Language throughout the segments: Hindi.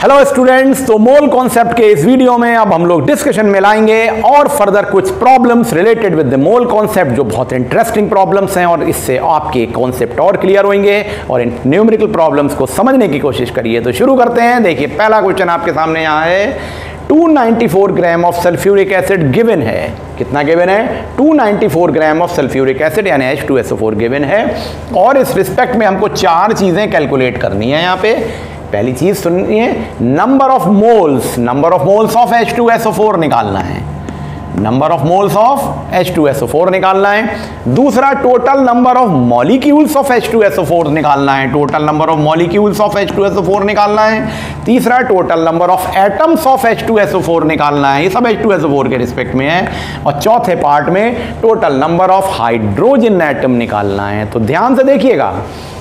हेलो स्टूडेंट्स, तो मोल कॉन्सेप्ट के इस वीडियो में अब हम लोग डिस्कशन में लाएंगे और फर्दर कुछ problems related with the mole concept जो बहुत इंटरेस्टिंग प्रॉब्लम्स हैं और इससे आपके कॉन्सेप्ट और क्लियर होंगे और इन न्यूमेरिकल प्रॉब्लम्स को समझने की कोशिश करिए। तो शुरू करते हैं। देखिए, पहला क्वेश्चन आपके सामने यहाँ है 294 gram of sulphuric acid given है। कितना गिवन है? 294 ग्राम ऑफ सल्फ्यूरिक एसिड यानी H2SO4 गिवन है और इस रिस्पेक्ट में हमको चार चीज़ें कैलकुलेट करनी है। यहाँ पे पहली चीज सुनिए, number of moles of H2SO4 निकालना है। Number of moles of H2SO4 निकालना है। दूसरा, total number of molecules of H2SO4 निकालना है। Total number of molecules of H2SO4 निकालना है। तीसरा, total number of atoms of H2SO4 निकालना है। ये सब H2SO4 के रिस्पेक्ट में है। और चौथे पार्ट में total number of hydrogen atom निकालना है। तो ध्यान से देखिएगा,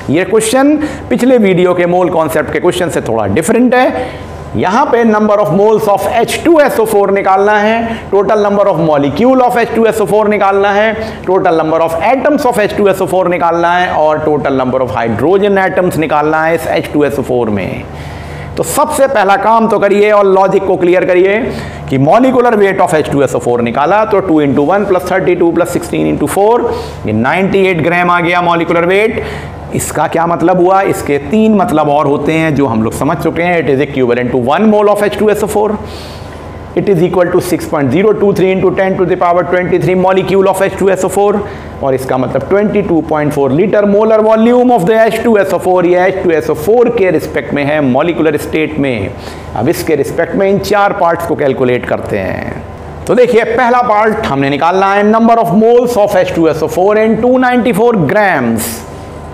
ये क्वेश्चन पिछले वीडियो के मोल कॉन्सेप्ट के क्वेश्चन से थोड़ा डिफरेंट है। यहाँ पे number of moles of H2SO4 निकालना है, total number of molecule of H2SO4 निकालना है, total number of atoms of H2SO4 निकालना है और total number of hydrogen atoms निकालना है इस H2SO4 में। तो सबसे पहला काम तो करिए और लॉजिक को क्लियर करिए कि मॉलिकुलर वेट ऑफ H2SO4 निकाला तो 2 × 1 + 32 + 16 × 4 ये 98 ग्राम आ गया मॉलिकुलर वेट। इसका क्या मतलब हुआ? इसके तीन मतलब और होते हैं जो हम लोग समझ चुके हैं। It is equivalent to 1 mole of H2SO4, it is equal to 6.023 × 10⁻³ molecule of H2SO4 और इसका मतलब 22.4 litre molar volume of the H2SO4। ये H2SO4 के रिस्पेक्ट में है मॉलिकुलर स्टेट में। अब इसके रिस्पेक्ट में इन चार पार्ट्स को कैलकुलेट करते हैं। तो देखिए, पहला पार्ट हमने निकालना है number of moles of H2SO4 in 294 grams.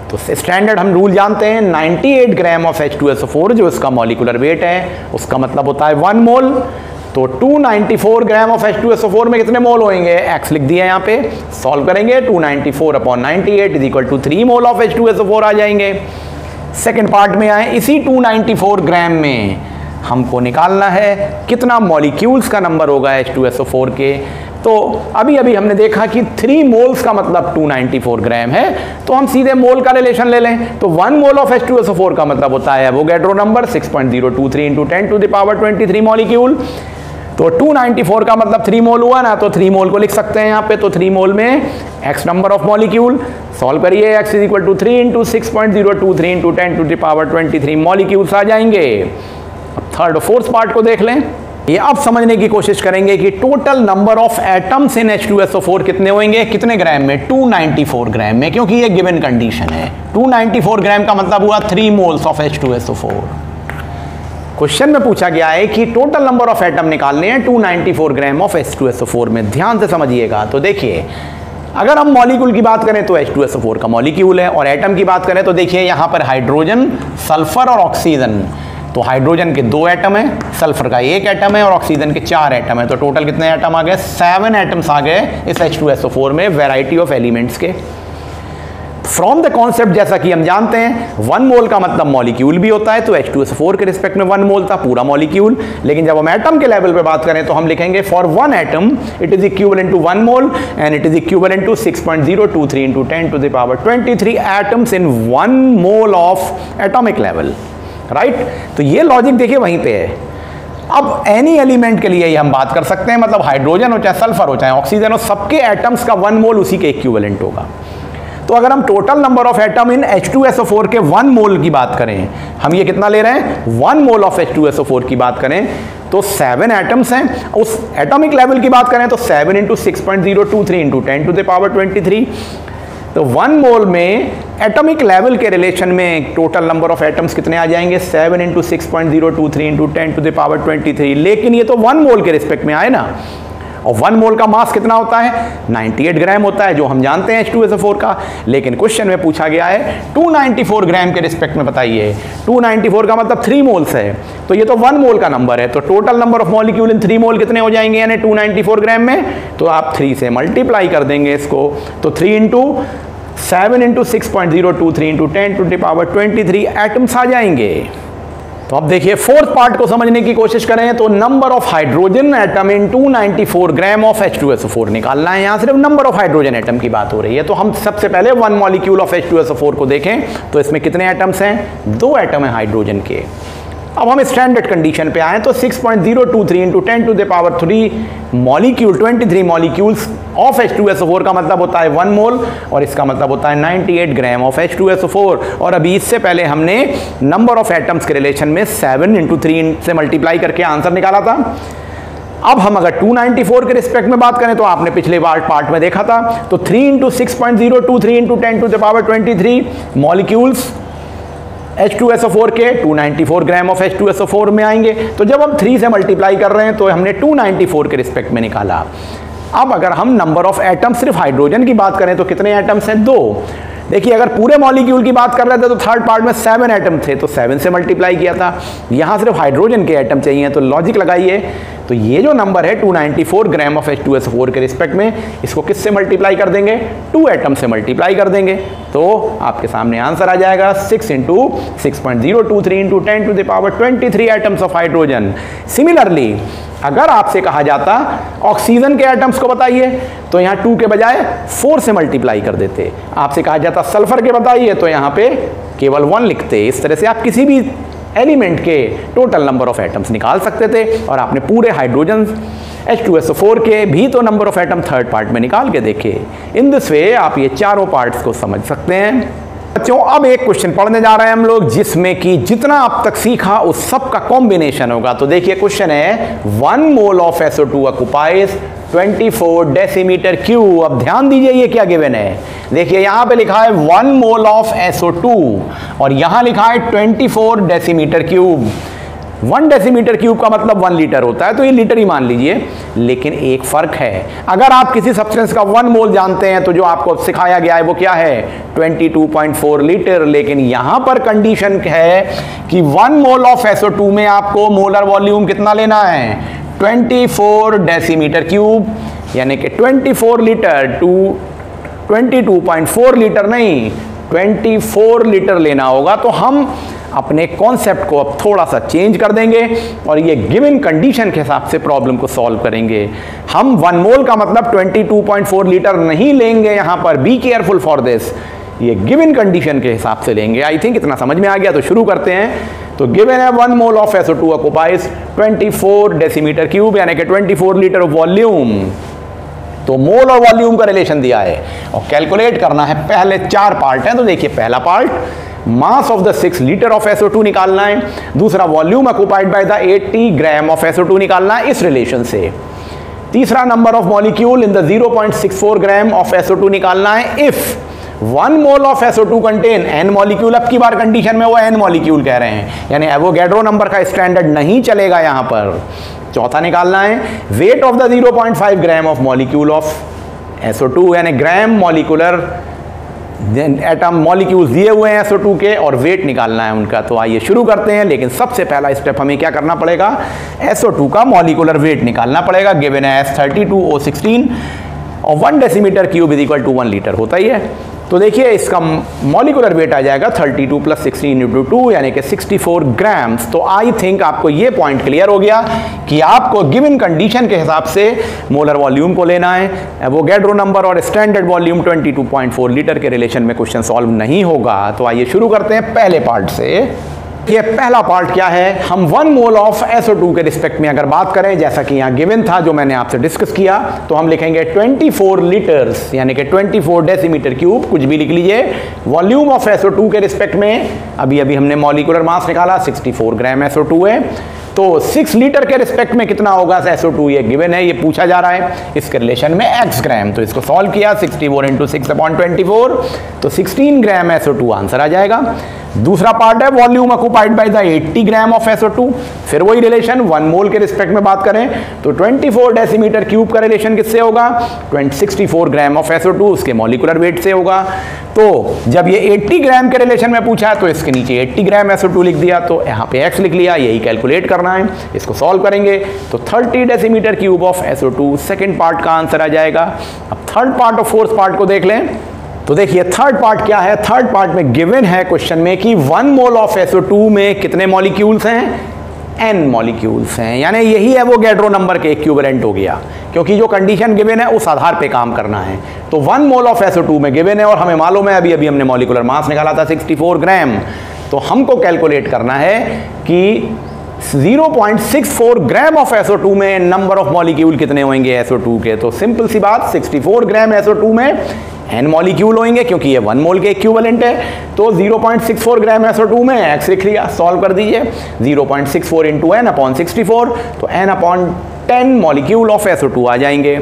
तो स्टैंडर्ड हम रूल जानते हैं 98 ग्राम ऑफ H2SO4 जो इसका मॉलिकुलर वेट है उसका मतलब होता है 1 मोल। तो 294 ग्राम ऑफ H2SO4 में कितने मोल होंगे? एक्स लिख दिया। यहाँ पे सॉल्व करेंगे 294/98 = 3 मोल ऑफ H2SO4 आ जाएंगे। सेकेंड पार्ट में आए, इसी 294 ग्राम में हमको निकालना है कितना मॉलिक्यूल्स का नंबर होगा H2SO4 के। तो अभी अभी हमने देखा कि 3 मोल्स का मतलब 294 ग्राम है, तो हम सीधे मोल का रिलेशन ले लें। तो 1 मोल ऑफ H2SO4 का मतलब होता है एवोगैड्रो नंबर 6.023 × 10⁻³ मॉलिक्यूल। तो 294 का मतलब 3 मोल हुआ ना, तो 3 मोल को लिख सकते हैं यहाँ पे। तो 3 मोल में x number of molecule, solve करिए, x is equal to 3 × 6.023 × 10⁻³ molecules आ जाएंगे। अब थर्ड और फोर्थ पार्ट को देख लें। ये अब समझने की कोशिश करेंगे कि total number of atoms in H2SO4 कितने होंगे, कितने ग्राम में? 294 ग्राम में, क्योंकि ये गिवन कंडीशन है। 294 ग्राम का मतलब हुआ 3 मोल्स ऑफ H2SO4। क्वेश्चन में पूछा गया है कि टोटल नंबर ऑफ एटम निकालने हैं 294 ग्राम ऑफ H2SO4 में। ध्यान से समझिएगा। तो देखिए, अगर हम मॉलिक्यूल की बात करें तो H2SO4 का मॉलिक्यूल है और एटम की बात करें तो देखिए यहाँ पर हाइड्रोजन, सल्फर और ऑक्सीजन। तो हाइड्रोजन के 2 एटम है, सल्फर का 1 एटम है और ऑक्सीजन के 4 एटम है। तो टोटल कितने एटम आ गए? 7 एटम्स आ गए इस H2SO4 में, वैरायटी ऑफ एलिमेंट्स के। फ्रॉम द कॉन्सेप्ट, जैसा कि हम जानते हैं 1 मोल का मतलब मॉलिक्यूल भी होता है, तो H2SO4 के रिस्पेक्ट में 1 मोल था पूरा मॉलिक्यूल। लेकिन जब हम एटम के लेवल पे बात करें तो हम लिखेंगे for 1 atom it is equivalent to 1 mole and it is equivalent to 6.023 × 10⁻³ atoms in 1 mole of atomic level. Right? तो ये लॉजिक देखिए वहीं पे है। अब एनी एलिमेंट के लिए हम बात कर सकते हैं, मतलब हाइड्रोजन हो चाहे सल्फर हो चाहे ऑक्सीजन हो, सबके एटम्स का 1 मोल उसी के इक्विवेलेंट होगा। तो अगर हम total number of atom in H2SO4 के 1 मोल की बात करें, हम ये कितना ले रहे हैं? 1 मोल ऑफ H2SO4 की बात करें तो 7 एटम्स हैं। उस एटॉमिक लेवल की बात करें तो 7 × 6.023 × 10⁻²3। तो 1 मोल में एटॉमिक लेवल के रिलेशन में टोटल नंबर ऑफ एटम्स कितने आ जाएंगे? 7 × 6.023 × 10⁻²3। लेकिन ये तो 1 मोल के रिस्पेक्ट में आए ना, और 1 मोल का मास कितना होता है? 98 ग्राम होता है जो हम जानते हैं H2SO4 का। लेकिन क्वेश्चन में पूछा गया है 294 ग्राम के रिस्पेक्ट में बताइए। 294 का मतलब 3 मोल्स है, तो ये तो 1 मोल का नंबर है। तो total number of molecule in 3 mole कितने हो जाएंगे यानी 294 ग्राम में? तो आप 3 से मल्टीप्लाई कर देंगे इसको। तो 3 × 7 × 6.023 × 10⁻23 एटम्स आ जाएंगे। तो अब देखिए फोर्थ पार्ट को समझने की कोशिश करें तो number of hydrogen atom in 294 gram of H2SO4 निकालना है। यहाँ सिर्फ नंबर ऑफ हाइड्रोजन एटम की बात हो रही है। तो हम सबसे पहले वन मॉलिक्यूल ऑफ H2SO4 को देखें तो इसमें कितने एटम्स हैं, 2 एटम हैं हाइड्रोजन के। अब हम स्टैंडर्ड कंडीशन पे आए तो 6.023 into 10³ molecule 23 molecules of H2SO4 का मतलब होता है 1 मोल और इसका मतलब होता है 98 ग्राम ऑफ H2SO4। और अभी इससे पहले हमने नंबर ऑफ एटम्स के रिलेशन में 7 इंटू 3 से मल्टीप्लाई करके आंसर निकाला था। अब हम अगर 294 के रिस्पेक्ट में बात करें तो आपने पिछले पार्ट में देखा था तो 3 इंटू 6.023 इंटू 10³ मॉलिक्यूल्स H2SO4 के 294 ग्राम ऑफ H2SO4 में आएंगे। तो जब हम 3 से मल्टीप्लाई कर रहे हैं तो हमने 294 के रिस्पेक्ट में निकाला। अब अगर हम नंबर ऑफ एटम्स सिर्फ हाइड्रोजन की बात करें तो कितने एटम्स हैं, 2। देखिए अगर पूरे मॉलिक्यूल की बात कर रहे थे तो थर्ड पार्ट में 7 एटम थे तो 7 से मल्टीप्लाई किया था। यहाँ सिर्फ हाइड्रोजन के एटम चाहिए तो लॉजिक लगाइए तो ये जो नंबर है 294 ग्राम ऑफ H2SO4 के रिस्पेक्ट में इसको किससे मल्टीप्लाई कर देंगे, 2 एटम से मल्टीप्लाई कर देंगे तो आपके सामने आंसर आ जाएगा 6 into 6.023 into 10³ atoms of hydrogen. Similarly अगर आपसे कहा जाता ऑक्सीजन के एटम्स को बताइए तो यहाँ 2 के बजाय 4 से मल्टीप्लाई कर देते। आपसे कहा जाता सल्फर के बताइए तो यहाँ पे केवल 1 लिखते। इस तरह से आप किसी भी एलिमेंट के टोटल नंबर ऑफ एटम्स निकाल सकते थे। और आपने पूरे हाइड्रोजन H2SO4 के भी तो number of atom third part में निकाल के देखे। इन दिस वे आप ये चारों पार्ट्स को समझ सकते हैं। बच्चों अब एक क्वेश्चन पढ़ने जा रहे हैं हम लोग जिसमें कि जितना अब तक सीखा उस सब का कॉम्बिनेशन होगा। तो देखिए क्वेश्चन है 1 mole of SO2 occupies 24 decimetre cube. अब ध्यान दीजिए ये क्या गिवन है। देखिए यहाँ पे लिखा है 1 मोल ऑफ SO2 और यहाँ लिखा है 24 डेसीमीटर क्यूब। 1 डेसीमीटर क्यूब का मतलब 1 लीटर होता है तो ये लीटर ही मान लीजिए, लेकिन एक फ़र्क है। अगर आप किसी सब्सटेंस का 1 मोल जानते हैं तो जो आपको सिखाया गया है वो क्या है 22.4 लीटर। लेकिन यहाँ पर कंडीशन है कि 1 मोल ऑफ SO2 में आपको मोलर वॉल्यूम कितना लेना है 24 डेसीमीटर क्यूब यानी कि 24 लीटर 22.4 लीटर नहीं 24 लीटर लेना होगा। तो हम अपने कॉन्सेप्ट को अब थोड़ा सा चेंज कर देंगे और ये गिवन कंडीशन के हिसाब से प्रॉब्लम को सॉल्व करेंगे। हम 1 मोल का मतलब 22.4 लीटर नहीं लेंगे यहाँ पर, बी केयरफुल फॉर दिस, ये गिवन कंडीशन के हिसाब से लेंगे। आई थिंक इतना समझ में आ गया तो शुरू करते हैं। तो गिवन है 1 mole of SO2 occupies 24 decimetre cube यानी कि 24 लीटर वॉल्यूम। तो मोल और वॉल्यूम का रिलेशन दिया है और कैलकुलेट करना है। पहले 4 पार्ट हैं तो देखिए पहला part mass of the 6 litre of SO2 निकालना है, दूसरा volume occupied by the 80 gram of SO2 निकालना है इस रिलेशन से, तीसरा number of molecule in the 0.64 gram of SO2 निकालना है if 1 mole of SO2 contain n molecule. अब की बार कंडीशन में वो n मॉलिक्यूल कह रहे हैं यानी एवोगैड्रो नंबर का स्टैंडर्ड नहीं चलेगा यहाँ पर। चौथा निकालना है weight of the 0.5 gram of molecule of SO2 यानी ग्राम मॉलिकुलर एटम मॉलिक्यूल्स दिए हुए हैं SO2 के और वेट निकालना है उनका। तो आइए शुरू करते हैं। लेकिन सबसे पहला स्टेप हमें क्या करना पड़ेगा, SO2 का मॉलिकुलर वेट निकालना पड़ेगा। गिवन है S32O16 और 1 decimetre cube is equal to 1 litre होता ही है। तो देखिए इसका मॉलिकुलर वेट आ जाएगा 32 + 16 × 2 यानी कि 64 ग्राम्स। तो आई थिंक आपको ये पॉइंट क्लियर हो गया कि आपको गिवन कंडीशन के हिसाब से मोलर वॉल्यूम को लेना है। एवोगैड्रो नंबर और स्टैंडर्ड वॉल्यूम 22.4 लीटर के रिलेशन में क्वेश्चन सॉल्व नहीं होगा। तो आइए शुरू करते हैं पहले पार्ट से। ये पहला पार्ट क्या है, हम 1 मोल ऑफ SO2 के रिस्पेक्ट में अगर बात करें जैसा कि यहाँ गिवन था जो मैंने आपसे डिस्कस किया तो हम लिखेंगे 24 लीटर्स यानी कि 24 डेसीमीटर क्यूब, कुछ भी लिख लीजिए। वॉल्यूम ऑफ SO2 के रिस्पेक्ट में अभी अभी हमने मॉलिकुलर मास निकाला 64 ग्राम SO2 है तो 6 लीटर के रिस्पेक्ट में कितना होगा SO2 ये गिवन है, ये पूछा जा रहा है इसके रिलेशन में x ग्राम। तो इसको सॉल्व किया 64 × 6/24 तो 16 ग्राम SO2 आंसर आ जाएगा। दूसरा पार्ट है volume occupied by the 80 gram of SO2, फिर वही रिलेशन 1 मोल के रिस्पेक्ट में बात करें तो 24 डेसीमीटर क्यूब का रिलेशन किससे होगा 64 ग्राम ऑफ SO2 उसके मॉलिकुलर वेट से होगा। तो जब ये 80 ग्राम के रिलेशन में पूछा है तो इसके नीचे 80 ग्राम SO2 लिख दिया तो यहाँ पे x लिख लिया, यही कैलकुलेट करना है। इसको सॉल्व करेंगे तो 30 decimetre cube of SO2 second part का आंसर आ जाएगा। अब थर्ड पार्ट और फोर्थ पार्ट को देख लें तो देखिए थर्ड पार्ट क्या है। थर्ड पार्ट में गिवन है क्वेश्चन में कि 1 मोल ऑफ SO2 में कितने मॉलिक्यूल्स हैं, n मॉलिक्यूल्स हैं, यानी यही है वो गैड्रो नंबर के इक्विवेलेंट हो गया, क्योंकि जो कंडीशन गिवन है उस आधार पे काम करना है। तो 1 मोल ऑफ SO2 में गिवन है और हमें मालूम है, अभी अभी हमने मॉलिकुलर मास निकाला था 64 ग्राम, तो हमको कैलकुलेट करना है कि 0.64 ग्राम ऑफ SO2 में नंबर ऑफ मॉलिक्यूल कितने होंगे SO2 के। तो सिंपल सी बात, 64 ग्राम SO2 में n मॉलिक्यूल होंगे क्योंकि ये 1 मोल के इक्विवेलेंट है। तो 0.64 ग्राम SO2 में x लिख लिया, सॉल्व कर दीजिए, 0.64 इंटू n/64, तो n/10 मॉलिक्यूल ऑफ SO2 आ जाएंगे।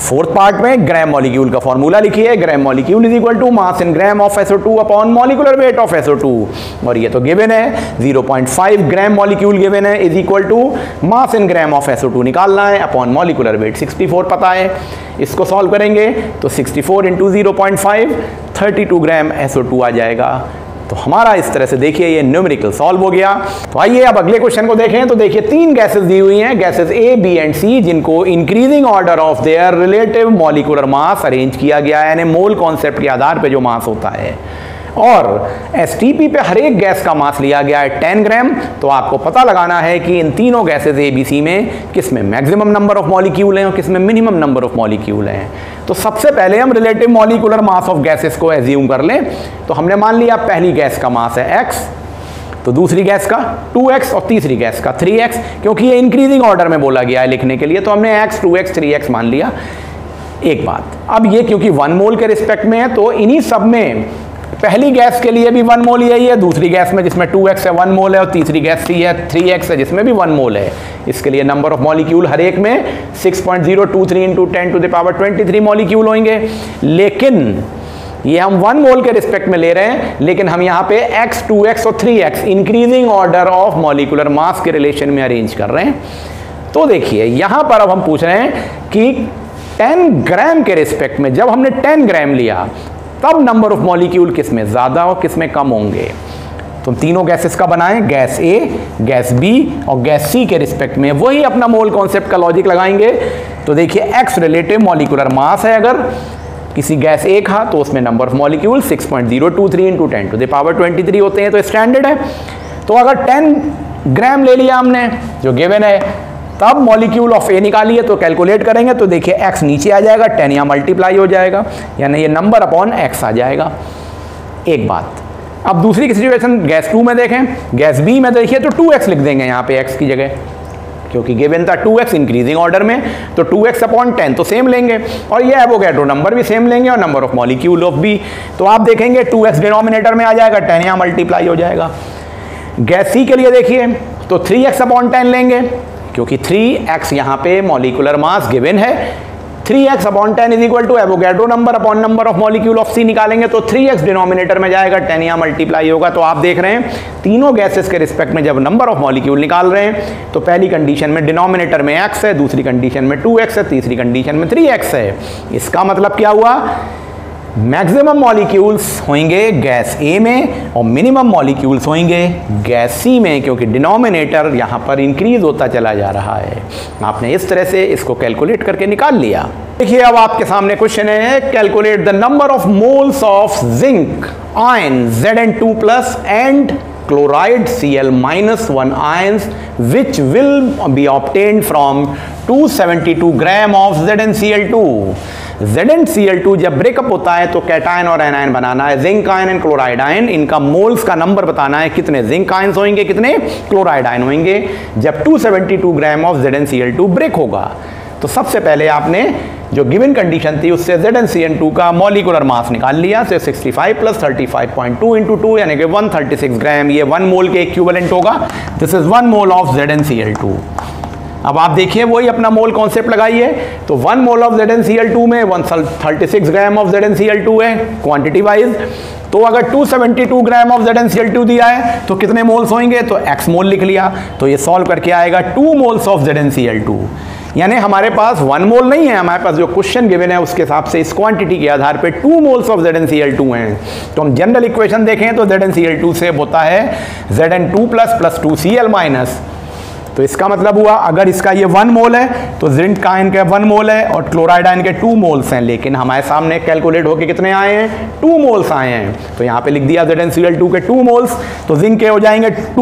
फोर्थ पार्ट में ग्राम मॉलिक्यूल का फॉर्मूला लिखिए, gram molecule is equal to mass in gram of SO2 upon molecular weight of SO2, और ये तो गिवन है 0.5 ग्राम मॉलिक्यूल गिवन है is equal to mass in gram of SO2 निकालना है अपॉन मॉलिकुलर वेट 64 पता है, इसको सॉल्व करेंगे तो 64 इंटू 0.5 32 ग्राम SO2 आ जाएगा। तो हमारा इस तरह से देखिए ये न्यूमेरिकल सॉल्व हो गया। तो आइए अब अगले क्वेश्चन को देखें। तो देखिए 3 गैसेस दी हुई हैं, gases A, B and C, जिनको increasing order of their relative molecular mass arrange किया गया है, यानी मोल कॉन्सेप्ट के आधार पे जो मास होता है, और STP पे हर एक गैस का मास लिया गया है 10 ग्राम। तो आपको पता लगाना है कि इन तीनों गैसेस A, B, C में किस में मैक्सिमम नंबर ऑफ मॉलिक्यूल हैं और किस में मिनिमम नंबर ऑफ मॉलिक्यूल हैं। तो सबसे पहले हम relative molecular mass of gases को एज्यूम कर लें। तो हमने मान लिया पहली गैस का मास है x, तो दूसरी गैस का 2x और तीसरी गैस का 3x, क्योंकि ये इंक्रीजिंग ऑर्डर में बोला गया है लिखने के लिए, तो हमने x, 2x, 3x मान लिया। एक बात, अब ये क्योंकि 1 मोल के रिस्पेक्ट में है, तो इन्हीं सब में पहली गैस के लिए भी 1 मोल यही है, दूसरी गैस में जिसमें 2x है 1 मोल है, और तीसरी गैस सी है 3x है जिसमें भी 1 मोल है। इसके लिए नंबर ऑफ मॉलिक्यूल हर एक में 6.023 into 10 to the power 23 molecule होंगे। लेकिन ये हम 1 मोल के रिस्पेक्ट में ले रहे हैं, लेकिन हम यहाँ पे x, 2x और 3x increasing order of molecular mass के रिलेशन में अरेंज कर रहे हैं। तो देखिए यहाँ पर अब हम पूछ रहे हैं कि 10 ग्राम के रिस्पेक्ट में, जब हमने 10 ग्राम लिया तब नंबर ऑफ मॉलिक्यूल किस में ज़्यादा और किस में कम होंगे। तो तीनों गैसेस का बनाएं, गैस A, गैस B और गैस C के रिस्पेक्ट में, वही अपना मोल कॉन्सेप्ट का लॉजिक लगाएंगे। तो देखिए x रिलेटिव मॉलिकुलर मास है अगर किसी गैस A का, तो उसमें number of molecule 6.023 into 10 to the power 23 होते हैं, तो स्टैंडर्ड है। तो अगर 10 ग्राम ले लिया हमने जो गिवन है, तब मॉलिक्यूल ऑफ A निकालिए, तो कैलकुलेट करेंगे, तो देखिए x नीचे आ जाएगा, 10 यहाँ मल्टीप्लाई हो जाएगा, यानी ये नंबर अपॉन x आ जाएगा। एक बात, अब दूसरी की सिचुएशन गैस 2 में देखें, गैस B में देखिए, तो 2x लिख देंगे यहाँ पे x की जगह, क्योंकि गिवन था 2x इंक्रीजिंग ऑर्डर में, तो 2x अपॉन 10 तो सेम लेंगे, और ये एवोगैड्रो नंबर भी सेम लेंगे और number of molecule of B। तो आप देखेंगे 2x डिनोमिनेटर में आ जाएगा, 10 यहाँ मल्टीप्लाई हो जाएगा। गैस C के लिए देखिए, तो 3x अपॉन 10 लेंगे, क्योंकि 3x यहाँ पे मॉलिकुलर मास गिवन है, 3x upon 10 is equal to Avogadro number upon number of molecule of C निकालेंगे, तो 3x डिनोमिनेटर में जाएगा, 10 यहाँ मल्टीप्लाई होगा। तो आप देख रहे हैं तीनों गैसेस के रिस्पेक्ट में जब नंबर ऑफ मॉलिक्यूल निकाल रहे हैं, तो पहली कंडीशन में डिनोमिनेटर में x है, दूसरी कंडीशन में 2x है, तीसरी कंडीशन में 3x है। इसका मतलब क्या हुआ, मैक्सिमम मॉलिक्यूल्स होंगे गैस A में और मिनिमम मॉलिक्यूल्स होंगे गैस C में, क्योंकि डिनोमिनेटर यहाँ पर इंक्रीज होता चला जा रहा है। आपने इस तरह से इसको कैलकुलेट करके निकाल लिया। देखिए अब आपके सामने क्वेश्चन है, calculate the number of moles of zinc ion Zn2+ and chloride Cl-1 ions which will be obtained from 272 gram of ZnCl2। ZnCl2 जब ब्रेकअप होता है तो कैटायन और एनायन बनाना है, zinc ion and chloride ion, इनका मोल्स का नंबर बताना है, कितने जिंक आयन्स होंगे कितने क्लोराइड आयन होंगे जब 272 ग्राम ऑफ ZnCl2 ब्रेक होगा। तो सबसे पहले आपने जो गिवन कंडीशन थी उससे ZnCl2 का मॉलिकुलर मास निकाल लिया, तो 65 + 35.2 इंटू 2 यानी कि 136 ग्राम, ये 1 मोल के इक्विवेलेंट होगा। This is 1 mole of ZnCl2। अब आप देखिए वही अपना मोल कॉन्सेप्ट लगाइए, तो 1 मोल ऑफ ZnCl2 में 136 ग्राम ऑफ ZnCl2 है क्वांटिटी वाइज। तो अगर 272 ग्राम ऑफ ZnCl2 दिया है तो कितने मोल्स होंगे, तो x मोल लिख लिया, तो ये सॉल्व करके आएगा 2 मोल्स ऑफ ZnCl2। यानी हमारे पास 1 मोल नहीं है, हमारे पास जो क्वेश्चन गिवन है उसके हिसाब से इस क्वांटिटी के आधार पे 2 मोल्स ऑफ ZnCl2 हैं। तो हम जनरल इक्वेशन देखें तो ZnCl2 से होता है Zn2+ + 2Cl-, तो इसका मतलब हुआ अगर इसका ये 1 मोल है तो जिंक का इनके 1 मोल है और क्लोराइड इनके 2 मोल्स हैं, लेकिन हमारे सामने कैलकुलेट होके कितने आए हैं, 2 मोल्स आए हैं। तो यहाँ पे लिख दिया ZnCl2 के 2 मोल्स, तो जिंक के हो जाएंगे 2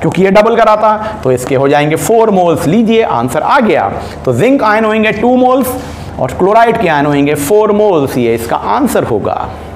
क्योंकि ये डबल करा था, तो इसके हो जाएंगे 4 मोल्स। लीजिए आंसर आ गया। तो जिंक आयन होंगे 2 मोल्स और क्लोराइड के आयन होंगे 4 मोल्स, ये इसका आंसर होगा।